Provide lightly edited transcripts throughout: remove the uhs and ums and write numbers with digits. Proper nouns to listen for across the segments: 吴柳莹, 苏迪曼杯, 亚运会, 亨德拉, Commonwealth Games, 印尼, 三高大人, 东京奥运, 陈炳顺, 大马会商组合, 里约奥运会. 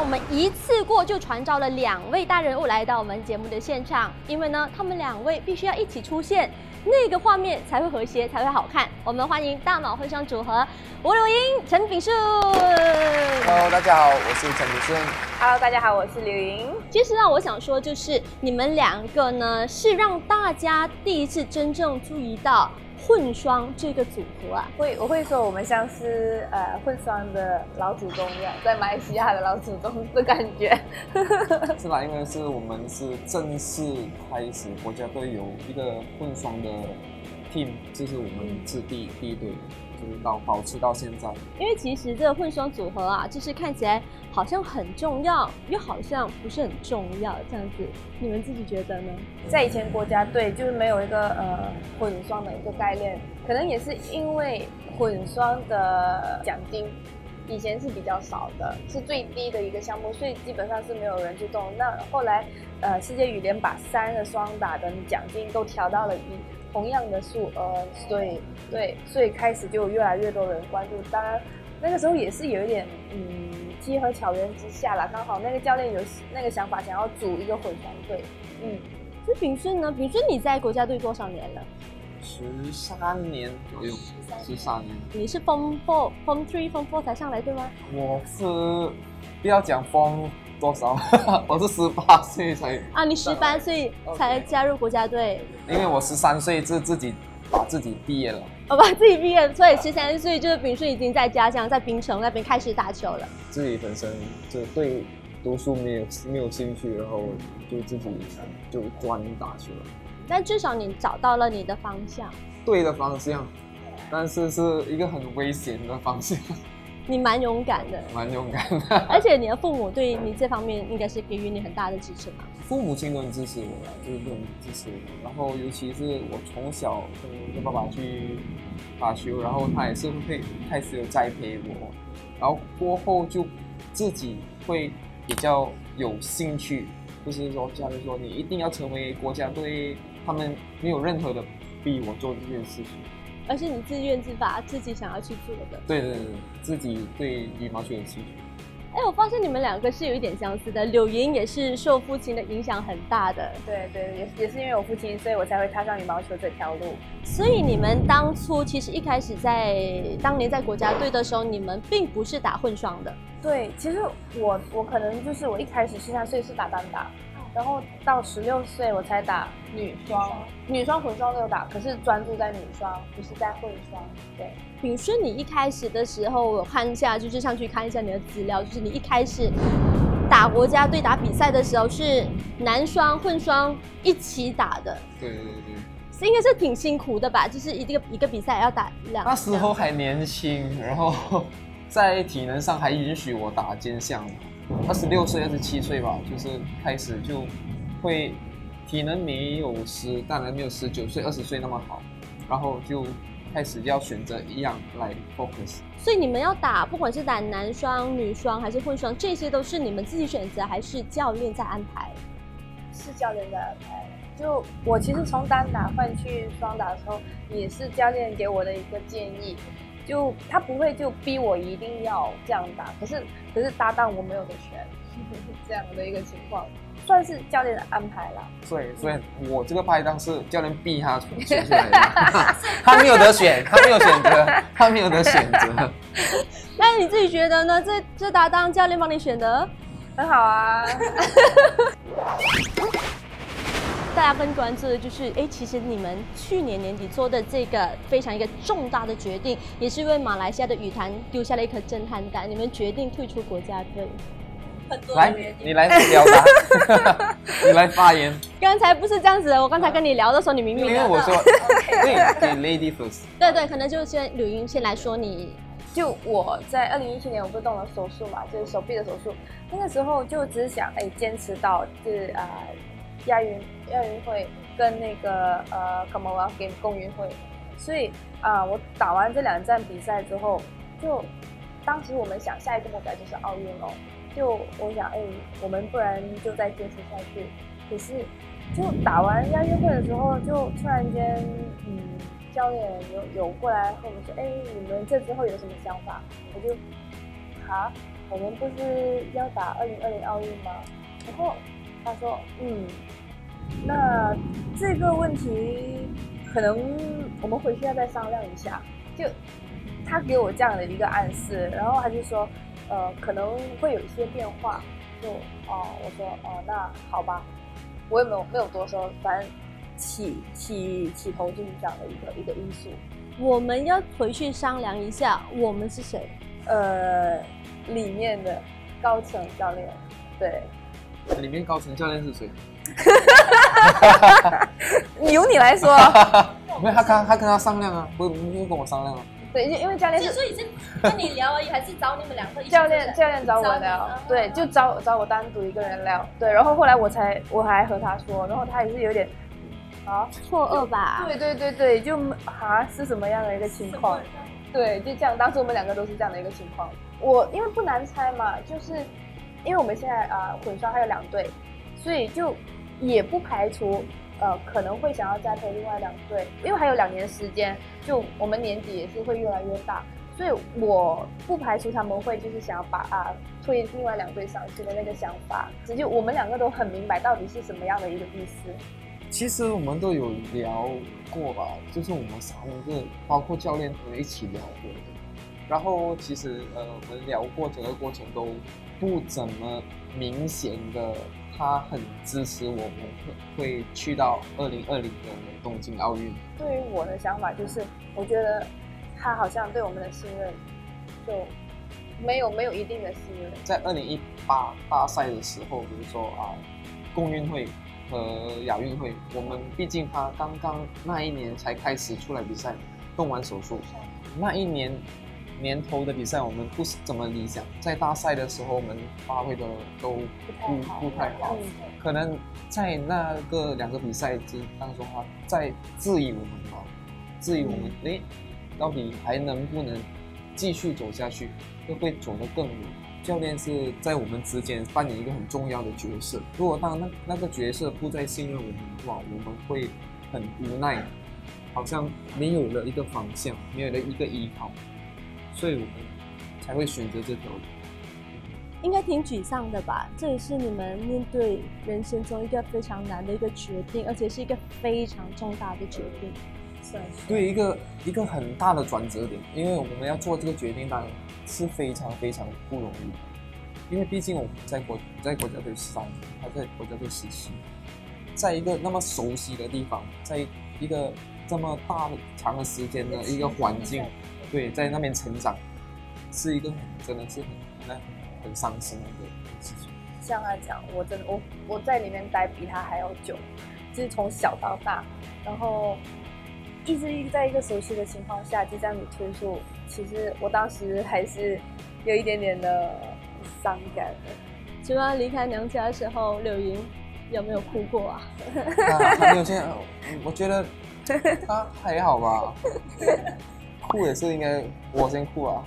我们一次过就传召了2位大人物来到我们节目的现场，因为呢，他们2位必须要一起出现，那个画面才会和谐，才会好看。我们欢迎大马会商组合吴柳莹、陈炳顺。Hello， 大家好，我是陈炳顺。Hello， 大家好，我是柳莹。其实啊，我想说就是你们2个呢，是让大家第一次真正注意到混双这个组合啊，我会说我们像是混双的老祖宗一样，在马来西亚的老祖宗的感觉，是吧？因为是我们是正式开始国家队有一个混双的 team， 就是我们是第一队。就是保持到现在，因为其实这个混双组合啊，就是看起来好像很重要，又好像不是很重要这样子。你们自己觉得呢？在以前国家队就是没有一个混双的一个概念，可能也是因为混双的奖金以前是比较少的，是最低的一个项目，所以基本上是没有人去动。那后来世界羽联把3个双打的奖金都调到了同样的数额，所以开始就有越来越多人关注。当然，那个时候也是有一点机和巧缘之下啦，刚好那个教练有那个想法，想要组一个混双队。那炳顺呢？炳顺你在国家队多少年了？13年左右，13年。你是 Form 3、Form 4才上来对吗？我是不要讲 Form 多少，我是18岁才啊，你18岁才加入国家队，因为我13岁自己把自己毕业了，把自己毕业，所以13岁就是炳顺已经在家乡在槟城那边开始打球了。自己本身就对读书没有兴趣，然后就自己就专打球了。但至少你找到了你的方向，对的方向，但是是一个很危险的方向。你蛮勇敢的，蛮勇敢的。而且你的父母对你这方面应该是给予你很大的支持嘛？父母亲都很支持我啦，就是都很支持我。然后尤其是我从小跟爸爸去打球，然后他也是会开始有栽培我，然后过后就自己会比较有兴趣，就是说家人说你一定要成为国家队，他们没有任何的逼我做这件事情。而是你自愿自发，自己想要去做的。对对对，自己对羽毛球有兴趣。哎，我发现你们2个是有一点相似的。柳莹也是受父亲的影响很大的。对对，也是因为我父亲，所以我才会踏上羽毛球这条路。所以你们当初其实一开始当年在国家队的时候，你们并不是打混双的。对，其实我可能就是我一开始13岁是打单打。然后到16岁我才打女双混双都有打，可是专注在女双，不是在混双。对，炳顺，你一开始的时候我看一下，就是上去看一下你的资料，就是你一开始打国家队打比赛的时候是男双混双一起打的。对对对。应该是挺辛苦的吧？就是一个比赛要打2。那时候还年轻，然后在体能上还允许我打兼项。26岁、27岁吧，就是开始就会体能没有当然没有19岁、20岁那么好，然后就开始要选择一样来 focus。所以你们要打，不管是打男双、女双还是混双，这些都是你们自己选择，还是教练在安排？是教练在安排。就我其实从单打换去双打的时候，也是教练给我的一个建议。就他不会就逼我一定要这样打，可是搭档我没有的选，这样的一个情况，算是教练的安排啦。所以我这个拍档是教练逼他选出来的，他没有得选，他没有选择，他没有得选择。那你自己觉得呢？这搭档教练帮你选的很好啊。大家更关注的就是，其实你们去年年底做的这个非常一个重大的决定，也是为马来西亚的羽坛丢下了一颗震撼弹。你们决定退出国家队，很多人来，你来表达，你来发言。刚才不是这样子的，我刚才跟你聊的时候，你明明因为我说，对，你 lady first。对对，可能就先柳莹先来说你。就我在2017年，我不是动了手术嘛，就是手臂的手术。那个时候就只想坚持到亚运会跟那个Commonwealth Games 共运会，所以我打完这两站比赛之后，就当时我们想下一个目标就是奥运哦，就我想我们不然就再坚持下去。可是就打完亚运会的时候，就突然间教练有过来和我们说，你们这之后有什么想法？我就我们不是要打2020奥运吗？然后他说那这个问题可能我们回去要再商量一下。就他给我这样的一个暗示，然后他就说可能会有一些变化。就我说那好吧，我也没有多说，反正起头就是这样的一个因素。我们要回去商量一下，我们是谁？里面的高层教练，对。里面高层教练是谁？由你来说。没有，他跟他商量啊，不跟我商量啊。对，因为教练是，所以是跟你聊而已，还是找你们两个一起？教练找我聊，对，就找我单独一个人聊，对。然后后来我还和他说，然后他也是有点错愕吧？对，是什么样的一个情况？对，就这样，当时我们两个都是这样的一个情况。我因为不难猜嘛，就是因为我们现在混双还有两队，所以就也不排除可能会想要栽培另外两队，因为还有2年时间，就我们年纪也是会越来越大，所以我不排除他们会就是想要把推另外两队上去的那个想法。只是我们两个都很明白到底是什么样的一个意思。其实我们都有聊过吧，就是我们3个包括教练我们一起聊过的。然后其实我们聊过整个过程都不怎么明显的，他很支持我们会去到2020的东京奥运。对于我的想法就是，我觉得他好像对我们的信任就没有一定的信任。在2018大赛的时候，比如说共运会和亚运会，我们毕竟他刚刚那一年才开始出来比赛，动完手术，那一年年头的比赛我们不怎么理想，在大赛的时候我们发挥的都不太好，可能在那个2个比赛之当中他在质疑我们到底还能不能继续走下去，会不会走得更远。教练是在我们之间扮演一个很重要的角色，如果当那个角色不再信任我们的话，我们会很无奈，好像没有了一个方向，没有了一个依靠，所以我们才会选择这条路。应该挺沮丧的吧？这也是你们面对人生中一个非常难的一个决定，而且是一个非常重大的决定。对，一个很大的转折点，因为我们要做这个决定，当然是非常非常不容易的，因为毕竟我们在国家队3年，还在国家队17，在一个那么熟悉的地方，在一个这么大长的时间的一个环境，对，在那边成长，是一个真的是很伤心的事情。像他讲，我在里面待比他还要久，就是从小到大，然后一直在一个熟悉的情况下就这样子推出，其实我当时还是有一点点的伤感的。主要离开娘家的时候，柳莹有没有哭过啊？还有些，我觉得她还好吧，哭也是应该我先哭啊。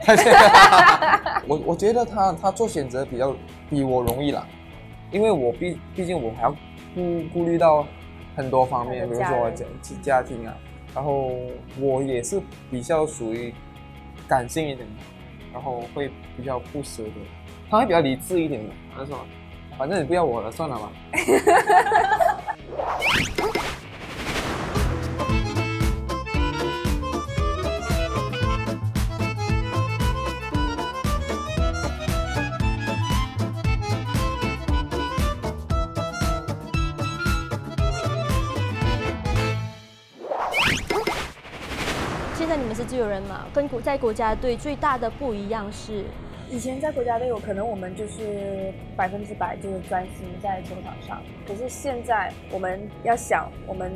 我觉得她做选择比我容易啦，因为我毕竟我还要顾虑到很多方面，比如说我家庭啊。然后我也是比较属于感性一点的，然后会比较不舍得，他会比较理智一点的。他说：“反正你不要我了，算了吧。你们是自由人嘛？跟在国家队最大的不一样是，以前在国家队有可能我们就是100%就是专心在球场上，可是现在我们要想我们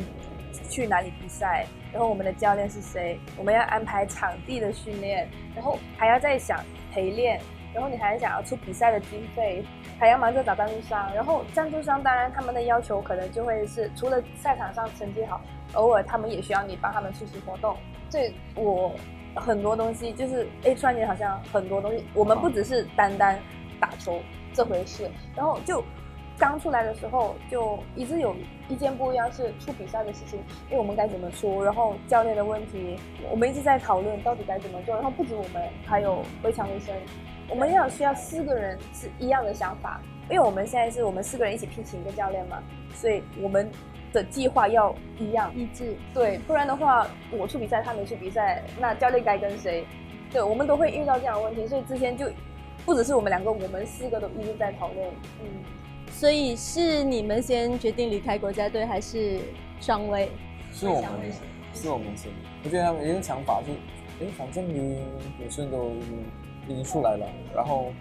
去哪里比赛，然后我们的教练是谁，我们要安排场地的训练，然后还要再想陪练，然后你还想要出比赛的经费，还要忙着找赞助商，然后赞助商当然他们的要求可能就会是除了赛场上成绩好，偶尔他们也需要你帮他们出席活动。所以我很多东西就是创业好像很多东西，我们不只是单单打球这回事。然后就刚出来的时候就一直有意见不一样，是出比赛的事情，因为我们该怎么出，然后教练的问题，我们一直在讨论到底该怎么做。然后不止我们，还有魏强医生，我们要需要四个人是一样的想法，因为我们现在是我们四个人一起聘请一个教练嘛，所以我们的计划要一样一致。对，不然的话我出比赛他没出比赛，那教练该跟谁？对，我们都会遇到这样的问题，所以之前就不只是我们两个，我们四个都一直在讨论。所以是你们先决定离开国家队，还是双威？是我们先。我觉得他们一个想法是，反正女生都已经出来了，然后，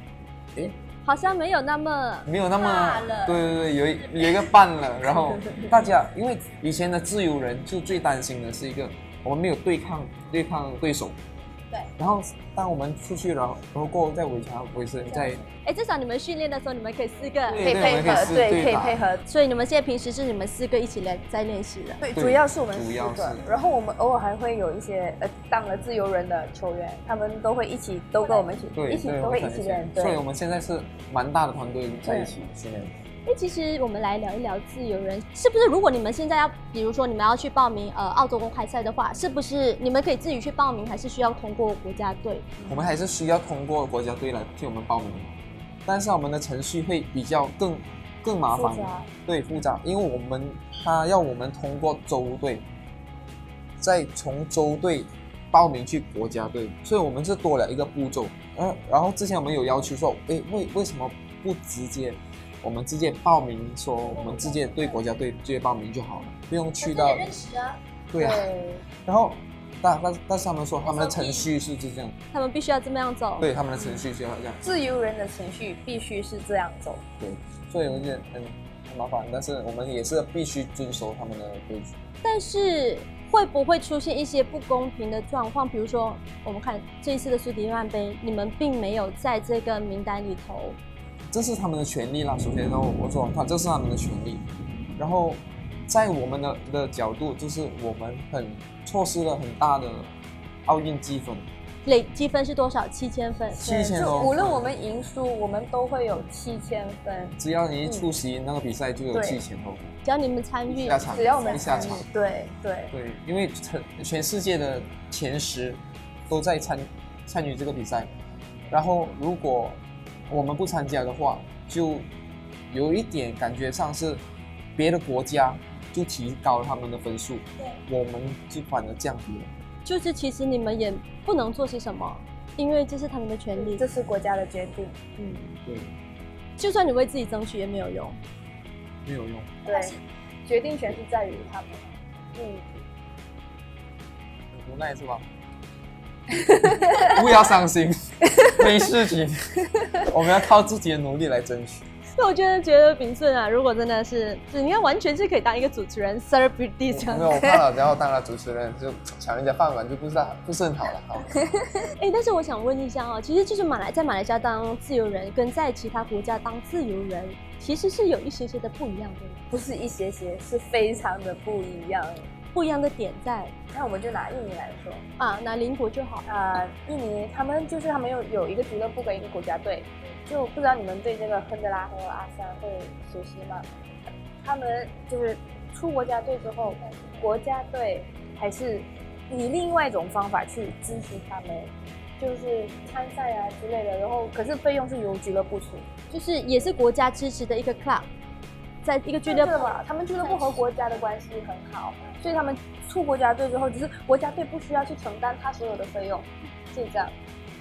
好像没有那么，对，有一个伴了。然后大家因为以前的自由人就最担心的是一个，我们没有对抗对手。对，然后当我们出去了，然后过后再围墙，不会是在。至少你们训练的时候，你们可以四个可以配合。所以你们现在平时是你们四个一起在练习的。对，主要是我们四个。然后我们偶尔还会有一些当了自由人的球员，他们都会一起，都跟我们一起练。所以我们现在是蛮大的团队在一起训练。其实我们来聊一聊自由人，是不是如果你们现在要，比如说你们要去报名澳洲公开赛的话，是不是你们可以自己去报名，还是需要通过国家队？我们还是需要通过国家队来替我们报名，但是我们的程序会比较更麻烦，复杂，因为他要我们通过州队，再从州队报名去国家队，所以我们是多了一个步骤。然后之前我们有要求说，为什么不直接？我们直接报名，说我们直接对国家队直接报名就好了，不用去到。认识啊。对啊。然后，但是他们说他们的程序是这样。他们必须要这么样走。对，他们的程序就要这样。自由人的程序必须是这样走。对，所以有点很麻烦，但是我们也是必须遵守他们的规矩。但是会不会出现一些不公平的状况？比如说，我们看这一次的苏迪曼杯，你们并没有在这个名单里头。这是他们的权利啦，首先我说这是他们的权利，然后在我们的角度，就是我们错失了很大的奥运积分。累积分是多少？7000分。7000分，无论我们赢输，我们都会有7000分。只要你出席那个比赛，就有7000分。只要你们参与，只要我们下场，对，因为全世界的前10都在参与这个比赛，然后如果我们不参加的话，就有一点感觉上是别的国家就提高了他们的分数，我们就反而降低了。就是其实你们也不能做些什么，因为这是他们的权利，这是国家的决定。对。就算你为自己争取也没有用，没有用。对，决定权是在于他们。无奈是吧？不要伤心，没事情，我们要靠自己的努力来争取。那我觉得秉顺啊，如果真的是，你看完全是可以当一个主持人 celebrity 这样。没有，我怕了，然后当了主持人就抢人家饭碗，就不是很好了。但是我想问一下哦，其实就是马来西亚当自由人跟在其他国家当自由人，其实是有一些些的不一样的。不是一些些，是非常的不一样。不一样的点在，那我们就拿印尼来说啊，拿邻国就好啊。印尼他们有一个俱乐部跟一个国家队，就不知道你们对这个亨德拉和阿三会熟悉吗？他们就是出国家队之后，国家队还是以另外一种方法去支持他们，就是参赛啊之类的，然后可是费用是由俱乐部出，就是也是国家支持的一个 club。在一个俱乐部，他们俱乐部和国家的关系很好，所以他们出国家队之后，只是国家队不需要去承担他所有的费用，是这样。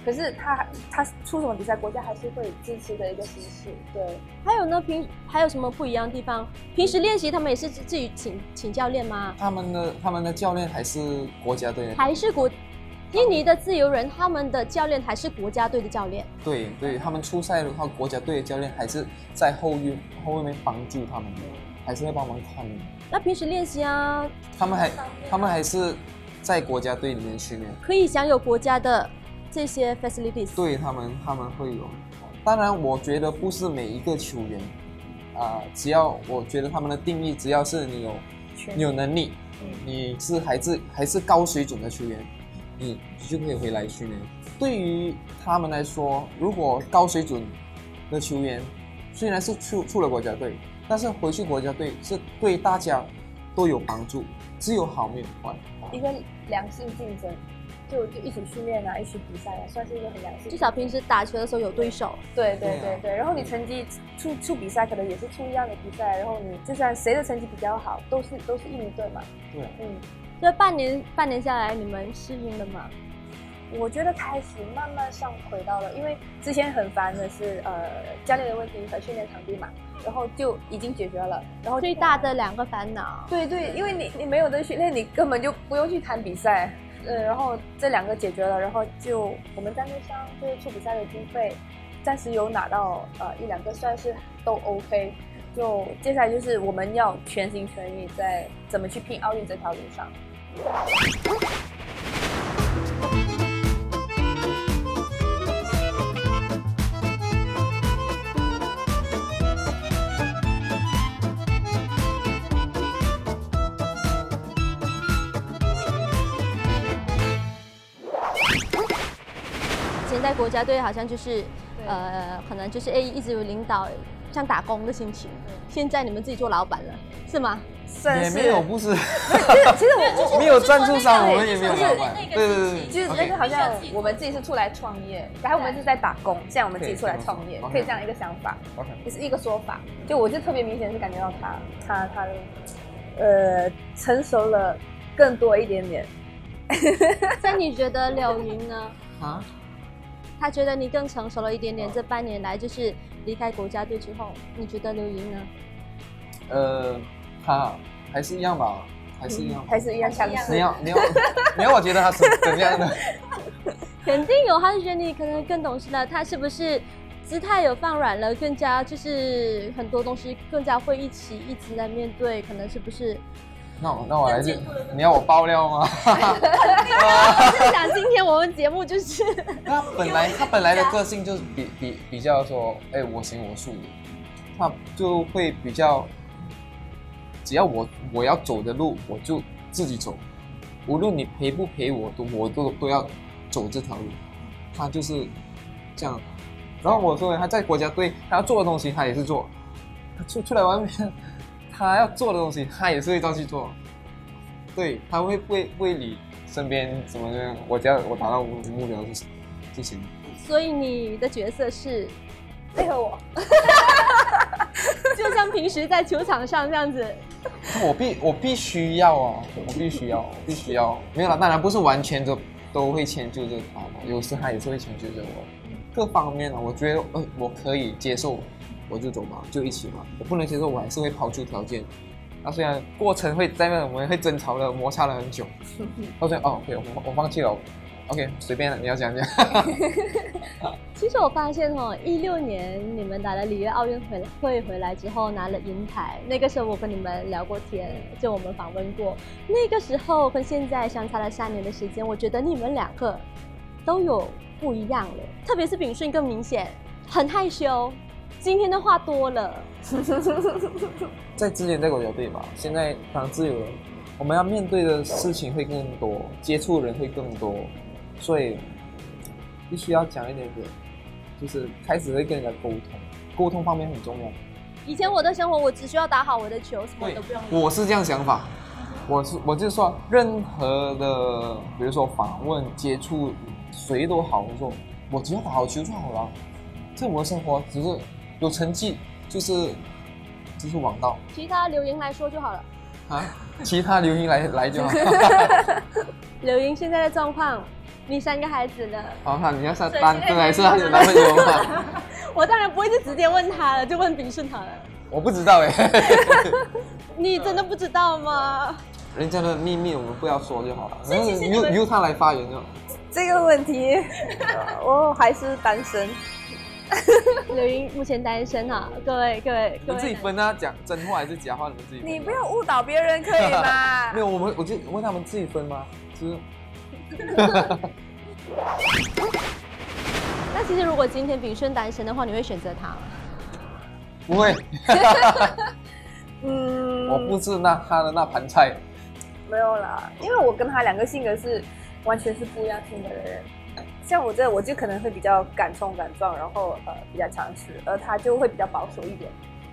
可是他出什么比赛，国家还是会支持的一个形式。对。还有呢，还有什么不一样的地方？平时练习他们也是自己请教练吗？他们的教练还是国家队，还是印尼的自由人，他们的教练还是国家队的教练。对，他们出赛的话，国家队的教练还是在后面帮助他们，还是会帮忙看。那平时练习啊，他们还是在国家队里面训练，可以享有国家的这些 facilities。对他们会有。当然，我觉得不是每一个球员，只要我觉得他们的定义，只要是你有能力，你是还是高水准的球员，你就可以回来训练。对于他们来说，如果高水准的球员虽然是出了国家队，但是回去国家队是对大家都有帮助，只有好没有坏。一个良性竞争，就一起训练啊，一起比赛啊，算是一个很良性。至少平时打球的时候有对手。对。然后你成绩出比赛，可能也是出一样的比赛，然后你就算谁的成绩比较好，都是印尼队嘛。对。所以半年下来，你们适应了吗？我觉得开始慢慢上轨道了，因为之前很烦的是教练的问题和训练场地嘛，然后就已经解决了。然后最大的两个烦恼，对，因为你没有的训练，你根本就不用去谈比赛。然后这两个解决了，然后就我们赞助商就是出比赛的经费，暂时有拿到一两个，算是都 OK。就接下来就是我们要全心全意在怎么去拼奥运这条路上。在国家队好像就是，可能就是一直有领导像打工的心情。现在你们自己做老板了，是吗？也没有，不是。其实我没有赞助商，我们也没有老板。对。就是但是好像我们自己是出来创业，然后我们是在打工，现在我们自己出来创业，可以这样一个想法，也是一个说法。就我就特别明显是感觉到他成熟了更多一点点。那你觉得柳莹呢？啊？他觉得你更成熟了一点点，这半年来就是离开国家队之后，你觉得柳莹呢？他还是一样吧，还是一样强势。没有，我觉得他是怎样的？肯定有，他就觉得你可能更懂事了。他是不是姿态有放软了？更加就是很多东西更加会一直在面对，可能是不是？那我来就你要我爆料吗？我想今天我们节目就是他本来的个性就是比较说，我行我素，他就会比较，只要我要走的路我就自己走，无论你陪不陪我都要走这条路，他就是这样。然后我说他在国家队他要做的东西他也是做，他出来外面。他要做的东西，他也是会照去做。对，他会不会理身边怎么样？我只要我达到我的目标就行。所以你的角色是配合我，就像平时在球场上这样子。我必须要。没有啦，当然不是完全都会迁就着他嘛，有时他也是会迁就着我。各方面我觉得我可以接受。我就走嘛，就一起嘛。我不能接受，我还是会抛出条件。那虽然过程会在那我们会争吵的、摩擦了很久，到最后OK，我放弃了。OK， 随便了，你要讲讲。其实我发现2016年你们打了里约奥运会回来之后拿了银牌，那个时候我跟你们聊过天，就我们访问过。那个时候跟现在相差了3年的时间，我觉得你们两个都有不一样了，特别是秉顺更明显，很害羞。今天的话多了，在之前在国家队吧，现在当自由人，我们要面对的事情会更多，接触人会更多，所以必须要讲一点点，就是开始会跟人家沟通，沟通方面很重要。以前我的生活，我只需要打好我的球，什么都不用。我是这样想法，我就说任何的，比如说访问、接触，谁都好，我说我只要打好球就好了，这我的生活只是。有成绩就是王道，其他柳莹来说就好了啊，其他柳莹来就好了。柳莹现在的状况，你3个孩子了，你要单身还是还有男朋友吗？我当然不会是直接问他了，就问秉顺他了。我不知道你真的不知道吗？人家的秘密我们不要说就好了，由他来发言就好。这个问题，我还是单身。柳莹目前单身哈，各位，你们自己分啊，讲真话还是假话，你们自己分。你不要误导别人，可以吗？没有，我就问他们自己分吗？就是，那其实如果今天秉顺单身的话，你会选择他吗？不会。嗯，我不吃他的那盘菜。没有啦，因为我跟他两个性格是完全是不一样性格的人。像我这，我就可能会比较敢冲敢撞，然后比较强势，而他就会比较保守一点，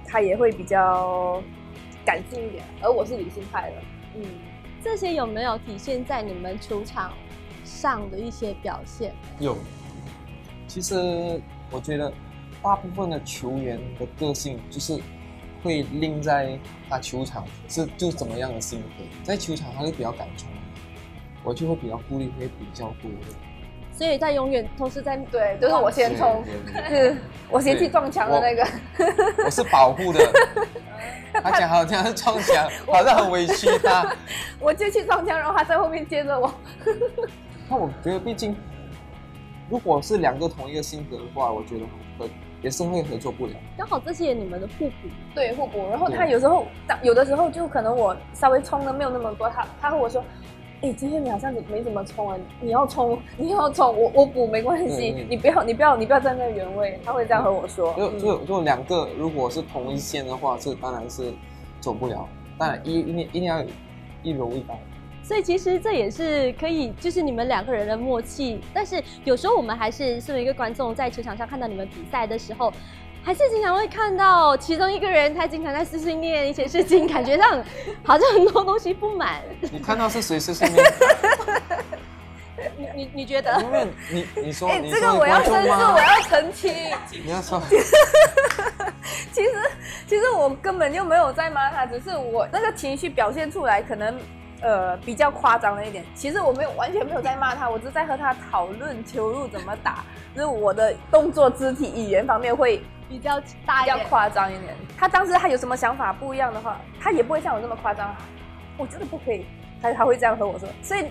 他也会比较感性一点，而我是理性派的。嗯，这些有没有体现在你们球场上的一些表现？有，其实我觉得大部分的球员的个性就是会拎在他球场是就怎么样的性格，在球场他会比较敢冲，我就会比较顾虑会比较多。所以在永远都是在对，都是我先冲，是我先去撞墙的那个。我是保护的，他讲好像是撞墙，好像很委屈他。我就去撞墙，然后他在后面接着我。那我觉得，毕竟如果是两个同一个性格的话，我觉得也是会合作不了。刚好这些你们的互补，对互补。然后他有的时候就可能我稍微冲的没有那么多，他和我说。哎，今天你好像没怎么冲啊！你要冲，我补没关系，你不要站在原位。他会这样和我说。就两个，如果是同一线的话，这当然是走不了。当然一定要一柔一刚。所以其实这也是可以，就是你们两个人的默契。但是有时候我们还是身为一个观众，在球场上看到你们比赛的时候。还是经常会看到其中一个人，他经常在碎碎念一些事情，感觉上好像很多东西不满。你看到是谁碎碎念？你觉得？因为你说，这个我要申诉，我要澄清。你要说。其实我根本就没有在骂他，只是我那个情绪表现出来可能比较夸张了一点。其实我完全没有在骂他，我只是在和他讨论球路怎么打，就是我的动作、肢体、语言方面会。比较夸张一点。他当时他有什么想法不一样的话，他也不会像我那么夸张。我觉得不可以，他会这样和我说。所以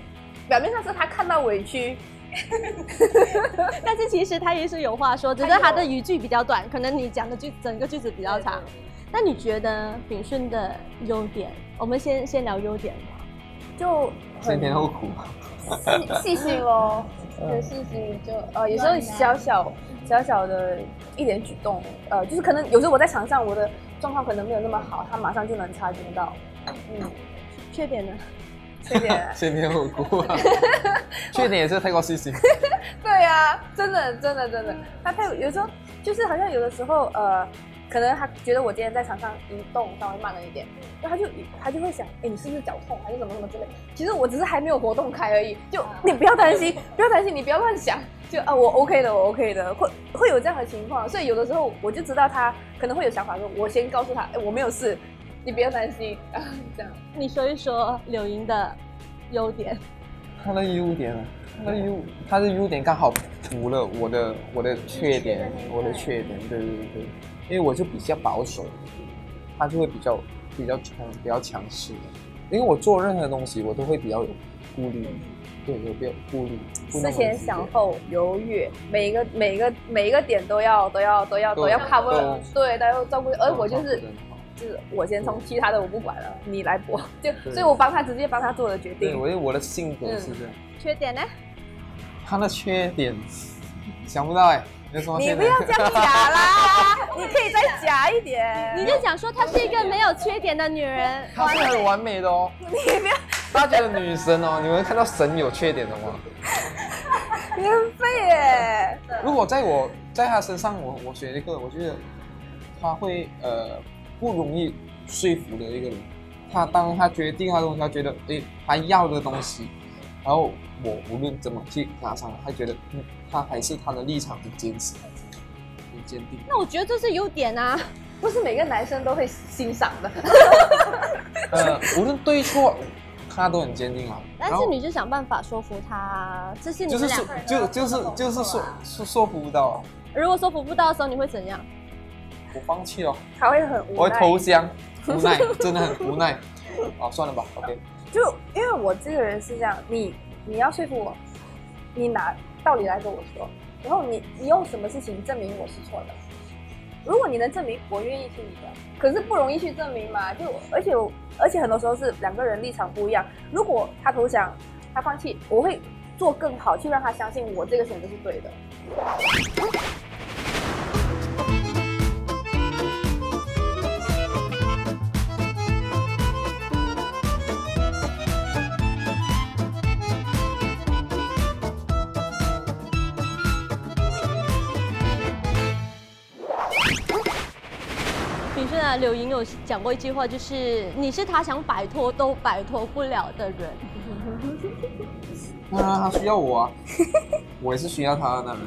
表面上是他看到委屈，但是其实他也是有话说，只是他的语句比较短，可能你讲的整个句子比较长。对对对。那你觉得秉顺的优点？我们先聊优点吧。就先甜后苦。细心咯，有细心就有时候小小的一点举动，就是可能有时候我在场上我的状况可能没有那么好，他马上就能察觉到。嗯，缺点呢？缺点很酷啊。缺点也是太过细心。对啊，真的，他太有时候就是好像有的时候可能他觉得我今天在场上移动稍微慢了一点，然后他就会想，哎，你是不是脚痛还是什么之类？其实我只是还没有活动开而已，就你不要担心，你不要乱想。就啊，我 OK 的，会有这样的情况，所以有的时候我就知道他可能会有想法说，我先告诉他，哎，我没有事，你不要担心啊，这样。你说一说柳莹的优点。他的优点，他的优点刚好补了我的缺点，对，因为我就比较保守，他就会比较强势，因为我做任何东西我都会比较有顾虑。对，有没有顾虑？思前想后，犹豫，每一个点都要 cover， 对，都要照顾。而我就是我先冲，其他的我不管了，你来搏。就所以，我直接帮他做了决定。对，我的性格是这样。缺点呢？他的缺点想不到哎，你不要这样假啦，你可以再假一点。你就讲说她是一个没有缺点的女人，她是很完美的哦。你不要。大家的女神哦，你们看到神有缺点的吗？你很废耶！如果在她身上，我选一个，我觉得她会不容易说服的一个人。她当她决定她的东西，她觉得哎，她要的东西，然后我无论怎么去拿上来，她觉得她还是她的立场很坚持，很坚定。那我觉得这是优点啊。不是每个男生都会欣赏的。无论对错。他都很坚定了，但是你就想办法说服他，这是你们两个人就是说服不到。如果说服不到的时候，你会怎样？我放弃了。他会很无奈。我会投降，无奈，真的很无奈。啊，算了吧 ，OK。就因为我这个人是这样，你要说服我，你拿道理来跟我说，然后你用什么事情证明我是错的？如果你能证明，我愿意听你的。可是不容易去证明嘛，就而且很多时候是两个人立场不一样。如果他投降，他放弃，我会做更好，去让他相信我这个选择是对的。柳莹有讲过一句话，就是你是他想摆脱都摆脱不了的人。那他需要我、啊，我也是需要他的人，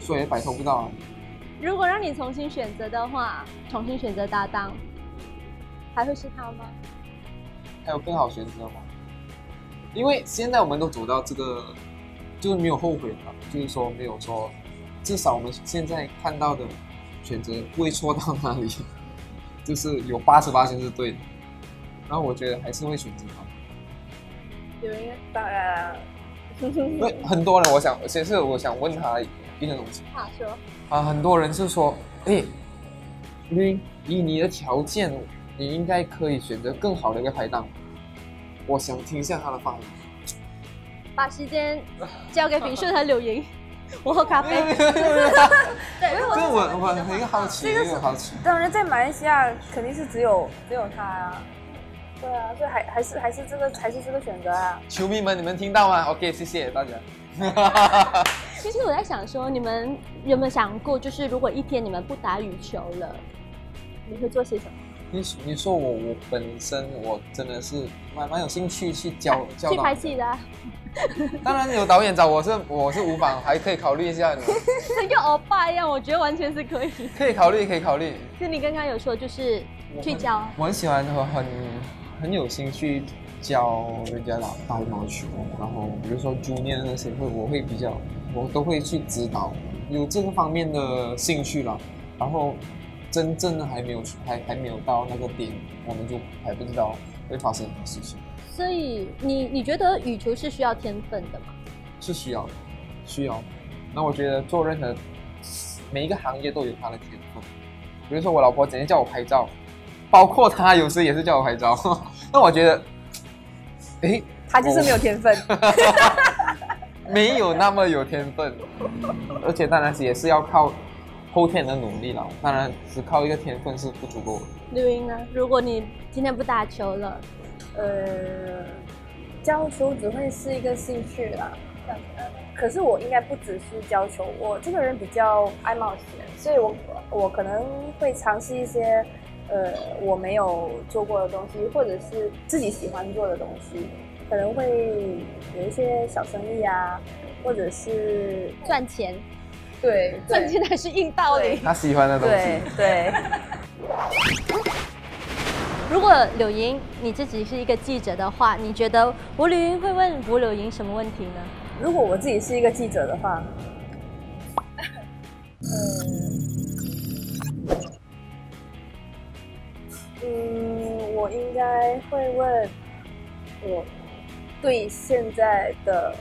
所以摆脱不到、啊。如果让你重新选择的话，重新选择搭档，还会是他吗？还有更好选择吗？因为现在我们都走到这个，就是没有后悔了，就是说没有说，至少我们现在看到的。 选择不会错到哪里，就是有88%是对的，然后我觉得还是会选择他。有人当然，很多人，我想问他一个东西。他说啊，很多人是说，哎，以你的条件，你应该可以选择更好的一个拍档。我想听一下他的发言。把时间交给秉顺和柳莹。我喝咖啡。对，因为我很好奇，这个好奇。当然，在马来西亚肯定是只有他啊。对啊，所以还是这个选择啊。球迷们，你们听到吗 ？OK， 谢谢大家。其实我在想说，你们有没有想过，就是如果一天你们不打羽球了，你会做些什么？你说我本身我真的是蛮有兴趣去教导。去拍戏的、啊。当然有导演找我是无妨，还可以考虑一下你。跟欧巴一样，我觉得完全是可以。可以考虑。就你刚刚有说，就是去教、啊。我很喜欢和很有兴趣教人家打羽毛球，然后比如说junior那些我会比较，我都会去指导，有这个方面的兴趣了。然后真正的还没有到那个点，我们就还不知道会发生什么事情。所以你觉得羽球是需要天分的吗？是需要。那我觉得做任何每一个行业都有它的天分。比如说我老婆整天叫我拍照，包括她有时也是叫我拍照。那我觉得，哎，她就是没有天分，没有那么有天分。而且当然也是要靠后天的努力了。当然只靠一个天分是不足够的。柳莹呢？如果你今天不打球了？教球只会是一个兴趣啦，这样子。可是我应该不只是教球，我这个人比较爱冒险，所以我可能会尝试一些我没有做过的东西，或者是自己喜欢做的东西，可能会有一些小生意啊，或者是赚钱。对，赚钱还是硬道理。他喜欢的东西。对。如果柳莹你自己是一个记者的话，你觉得吴柳莹会问吴柳莹什么问题呢？如果我自己是一个记者的话，我应该会问我对现在的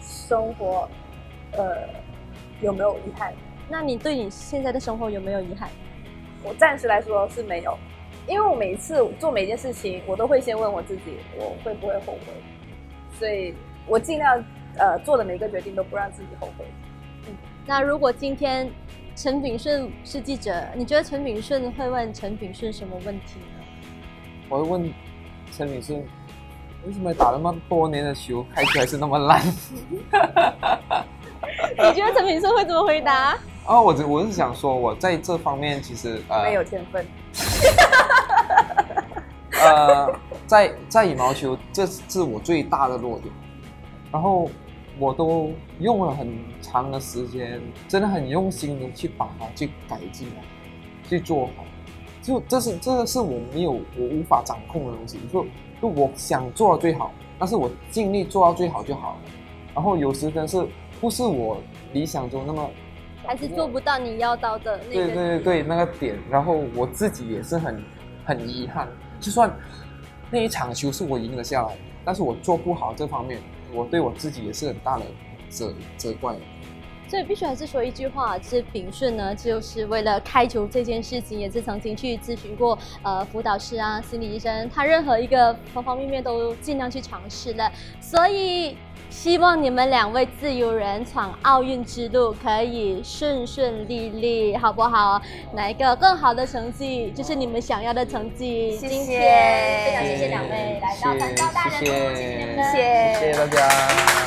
生活，有没有遗憾？那你对你现在的生活有没有遗憾？我暂时来说是没有。因为我每次做每件事情，我都会先问我自己，我会不会后悔，所以我尽量做的每一个决定都不让自己后悔。那如果今天陈秉顺是记者，你觉得陈秉顺会问陈秉顺什么问题呢？我会问陈秉顺，为什么打了那么多年的球，开球还是那么烂？你觉得陈秉顺会怎么回答？哦，我是想说，我在这方面其实没有天分。在羽毛球，这是我最大的弱点。然后我都用了很长的时间，真的很用心的去把它去改进，去做好。就这是我无法掌控的东西。就我想做到最好，但是我尽力做到最好就好了。然后有时真是不是我理想中那么。还是做不到你要到的那个对那个点，然后我自己也是很遗憾，就算那一场球是我赢了下来，但是我做不好这方面，我对我自己也是很大的责怪。所以必须还是说一句话，其实秉顺呢，就是为了开球这件事情，也是曾经去咨询过辅导师啊、心理医生，他任何一个方方面面都尽量去尝试了。所以希望你们两位自由人闯奥运之路可以顺顺利利，好不好？拿一个更好的成绩，就是你们想要的成绩。谢谢，今天非常谢谢两位来到《三高大人》，谢谢你们，谢谢大家。